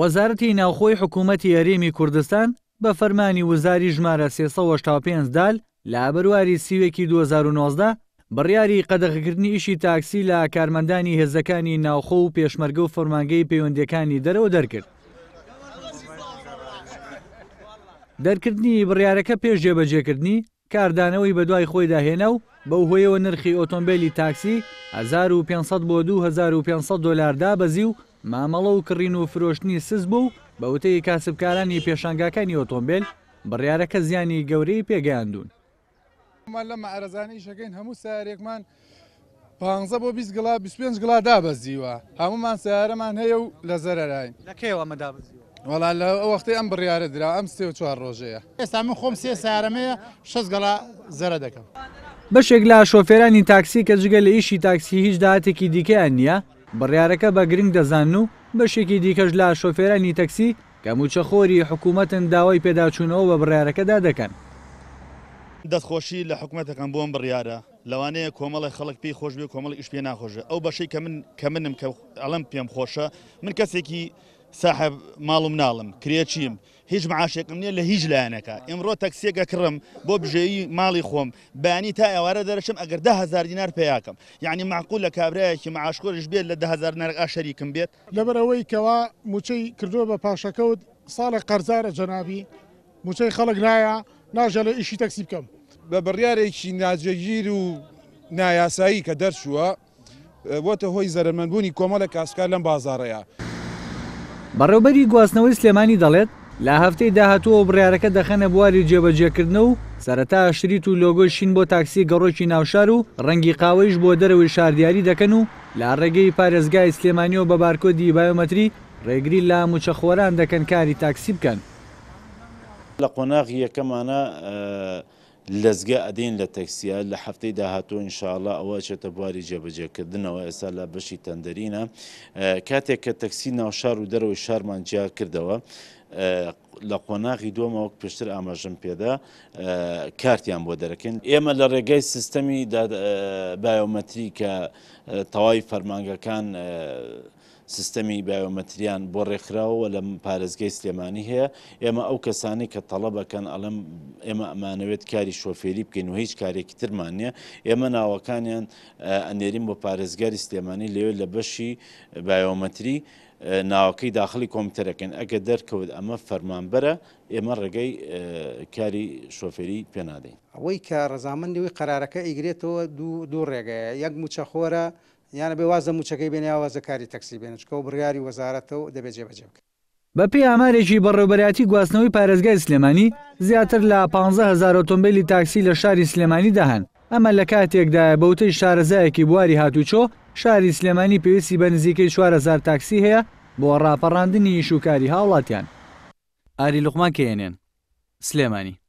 وەزارەتی ناوخۆی حکوومەتی یاریمی کوردستان بە فەرمانی وەزاری ژمارە 385 دال لە بەرواری سیوێکی 2019 بڕیاری قەدەغەکردنی ئیشی تاکسی لە کارمەندانی هێزەکانی ناوخۆ و پێشمەرگە و فەرمانگەی پەیوەندیەکانی دەرەوە دەرکرد. دەرکردنی بڕیارەکە پێش جێبەجێکردنی کاردانەوەی بەدوای خۆی داهێنا و بەوهۆیەوە نرخی ئۆتۆمبیلی تاکسی 1500 بۆ 2500 دلاردا بەزی و مامەڵە و کڕین و فرۆشتنی سز بوو. بە وتەی کاسبکارانی پێشانگاکانی ئۆتۆمبیل بڕیارەکە زیانی گەورەی پێگەیاندون. لەمە ئارەزانەی شەکەین هەموو سارێکمان 15 بۆ 20 گڵا 25 گڵا دابەزیوە. هەمومان سیارەمان هەیە و لە زەرەرای لەکەیەوە مەدابزیوە. وەڵا لە وەختی ئەم بڕیارە درا ئەم 34 ڕۆژەیە. ئێستا من خۆم سێ سیارەمەیە 6 گڵا زەرە دەکەم. بەشێک لە شۆفێرانی تاکسی کە جگە لە ئیشی تاکسی هیچ داهاتێکی دیکەیان نییە بڕیارەکە بە گرنگ دەزانن و بەشێکی دیکەش لە شۆفێرانی تاکسی کە موچەخۆری حکوومەتن داوای پێداچوونەوە بە بڕیارەکەدا دەکەن. دەستخۆشی لە حکوومەتەکەم بۆم بڕیارە لەوانەیە کۆمەڵی خەڵک پێی خۆش بێ کۆمەڵی ئیش پێ ناخۆشە. ئەو بەشەی کە منم کە ئەڵەم پێم خۆشە. من کەسێکی ساحب ماڵ و مناڵم کرێچیم هیچ معاشێکم نییە لە هیچ لایەنەکە. ئمڕۆ تەکسیەکە کڕم بۆ بژێوی ماڵی خۆم بانی تا ئێوارە دەرەشم ئەگەر 10,000 دینار پێیاکەم. یعنی معقول لە کابراایەکی معاشخۆرش بێت لە 10,000 دینار شەریکم بێت. لەبەرەوەی کەوا موچەی کردووە بە پاشەکەوت ساڵە قەرزارە جەنابی موچەی خەڵک نایە ناژە لە ئیشی تەکسی بکەم. بە بڕیارێکی ناجێگیر و نایاسایی کە دەرشووە بۆتە هۆی زەرمەندبوونی کۆمەڵە کاسکار لەم بازارەیە. بەڕێوەبەری گواستنەوەی سلێمانی دەڵێت لە هەفتەی داهاتووە بڕیارەکە دەخەنە بواری جێبەجێکردن و سەرەتا شریت و لۆگۆی شین بۆ تاکسی گەڕۆکی ناوشار و ڕەنگی قاوەیش بۆ دەرەوەی شاردیاری دەکەن و لە ڕێگەی پارێزگای سلێمانیەوە بە بارکۆدی بایۆمەتری ڕێگری لە موچەخۆران دەکەن کاری تاکسی بکەن. لە قۆناغی یەکەمانە لەزگە ئەدەین لە تەکسیە لە هەفتەی داهاتوو ئینشاءڵڵا ئەوە چێتە بواری جێبەجێکردنەوە. ئێستا لە بەشی تەندەرینە کاتێک کە تەکسی ناوشار و دەرەوەی شارمان جیا کردەوە لە قۆناغی دووەمەوەک پێشتر ئاماژم پێدا کارتیان بۆ دەرەکەن. ئێمە لە ڕێگەی سیستەمی بایۆمەتری کە تەواوی فەرمانگەکان سیستەمی بایۆمەتریان بۆ ڕێکخراوەوە لە پارێزگای سلێمانی هەیە. ئێمە ئەو کەسانی کە تەڵەبەکەن ئەڵم ئێمە ئەمانەوێت کاری شۆفێری بکەین و هیچ کارێکی ترمان نییە ئێمە ناوەکانیان ئەنێریم بۆ پارێزگاری سلێمانی لەوێ لە بەشی بایۆمەتری ناوەکەی داخلی کۆمپیوتەرەکەن. ئەگە دەرکەوت ئەمە فەرمانبەرە ئێمە ڕێگەی کاری شۆفێری پێنادەین. ئەوەی کە ڕزامەندەوەی قەرارەکە ئیگرێتەوە دوو ڕێگەیە. یەک موچەخۆرە یانە بێوازە موچەکەی بێنیاوازە کاری تاکسی بێنچکە و بڕیاری وەزارەتەوە دەبێت جێبەجێ بکە. بەپێی ئامارێکی بەڕێوەبەرەتی گواستنەوەی پارێزگای سلێمانی زیاتر لە 15,000 ئۆتۆمبیلی تاکسی لە شاری سلێمانی دەهەن. ئەمە لە کاتێکدایە بەوتەی شارەزایەکی بواری هاتوچۆ شاری سلێمانی پێویستی بە نزیکەی 4,000 تاکسی هەیە بۆ ڕاپەڕاندنی ئیشوکاری هاوڵاتیان. ئاری لوقمان کێنێن، سلێمانی.